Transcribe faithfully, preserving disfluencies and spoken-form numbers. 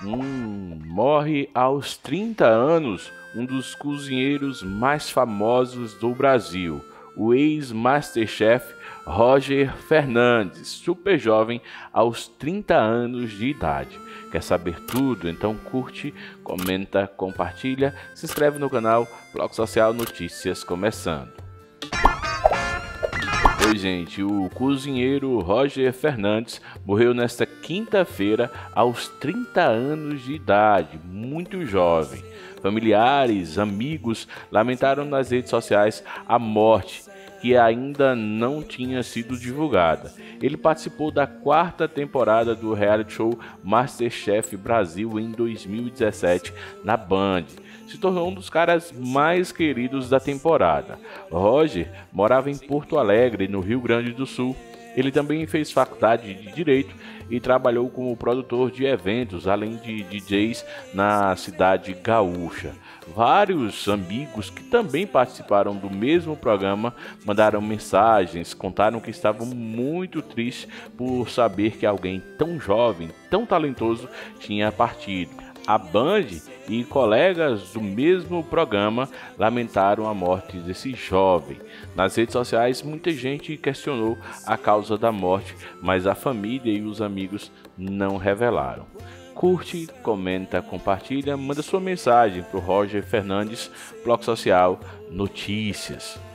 Hum, morre aos trinta anos um dos cozinheiros mais famosos do Brasil, o ex-Masterchef Roger Fernandes, super jovem, aos trinta anos de idade. Quer saber tudo? Então curte, comenta, compartilha, se inscreve no canal Ploc Social Notícias começando. Pois, gente, o cozinheiro Roger Fernandes morreu nesta quinta-feira aos trinta anos de idade, muito jovem. Familiares, amigos lamentaram nas redes sociais a morte, que ainda não tinha sido divulgada. Ele participou da quarta temporada do reality show Masterchef Brasil em dois mil e dezessete na Band. Se tornou um dos caras mais queridos da temporada. Roger morava em Porto Alegre, no Rio Grande do Sul. Ele também fez faculdade de Direito e trabalhou como produtor de eventos, além de D Js na cidade gaúcha. Vários amigos que também participaram do mesmo programa mandaram mensagens, contaram que estavam muito tristes por saber que alguém tão jovem, tão talentoso, tinha partido. A Band e colegas do mesmo programa lamentaram a morte desse jovem. Nas redes sociais, muita gente questionou a causa da morte, mas a família e os amigos não revelaram. Curte, comenta, compartilha, manda sua mensagem para o Roger Fernandes, Ploc Social Notícias.